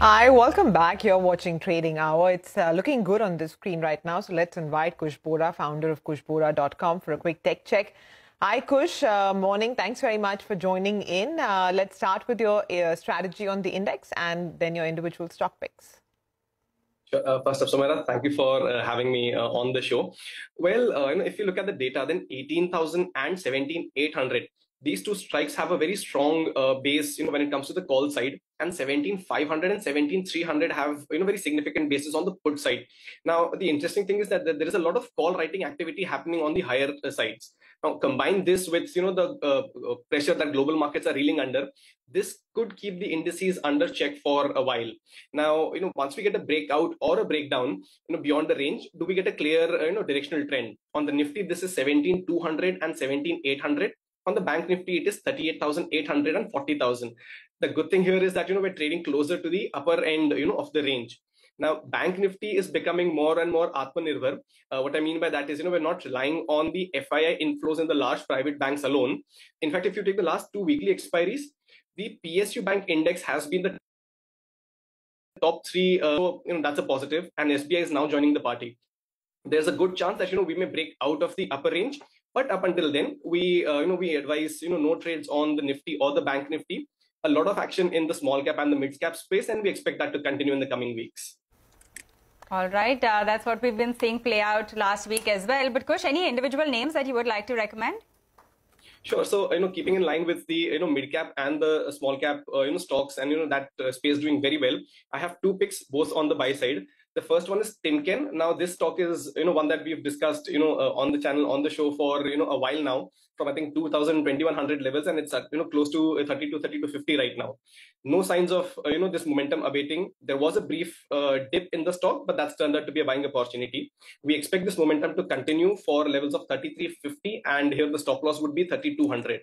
Hi, welcome back. You're watching Trading Hour. It's looking good on the screen right now. So let's invite Kush Bohra, founder of kushbohra.com, for a quick tech check. Hi, Kush. Morning. Thanks very much for joining in. Let's start with your strategy on the index and then your individual stock picks. First up, Sumaira, thank you for having me on the show. Well, if you look at the data, then 18,000 and 17,800. These two strikes have a very strong base, when it comes to the call side, and 17,500 and 17,300 have, very significant bases on the put side. Now, the interesting thing is that there is a lot of call writing activity happening on the higher sides. Now, combine this with, the pressure that global markets are reeling under. This could keep the indices under check for a while. Now, once we get a breakout or a breakdown, beyond the range, do we get a clear, directional trend? On the Nifty, this is 17,200 and 17,800. On the Bank Nifty, it is 38,800 and 40,000. The good thing here is that, we're trading closer to the upper end, of the range. Now, Bank Nifty is becoming more and more Atmanirbhar. What I mean by that is, we're not relying on the FII inflows in the large private banks alone. In fact, if you take the last two weekly expiries, the PSU Bank Index has been the top three. So, that's a positive, and SBI is now joining the party. There's a good chance that, we may break out of the upper range. But up until then, we advise, no trades on the Nifty or the Bank Nifty. A lot of action in the small cap and the mid cap space, and we expect that to continue in the coming weeks. All right. That's what we've been seeing play out last week as well. But Kush, any individual names that you would like to recommend? Sure. So, keeping in line with the, mid cap and the small cap, stocks and, that space doing very well, I have two picks, both on the buy side. The first one is Timken. Now, this stock is, one that we've discussed, on the channel, on the show for, a while now, from, I think, 2,100 levels, and it's at, close to 30 to 50 right now. No signs of, this momentum abating. There was a brief dip in the stock, but that's turned out to be a buying opportunity. We expect this momentum to continue for levels of 33.50, and here the stop loss would be 3,200.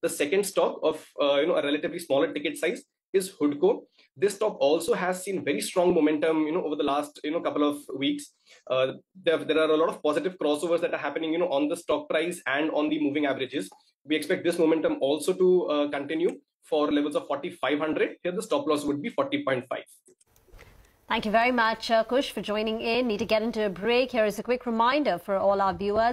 The second stock of, a relatively smaller ticket size is Hudco. This stock also has seen very strong momentum, over the last, couple of weeks. There are a lot of positive crossovers that are happening, on the stock price and on the moving averages. We expect this momentum also to continue for levels of 4,500. Here the stop loss would be 40.5. Thank you very much, Kush, for joining in. Need to get into a break. Here is a quick reminder for all our viewers.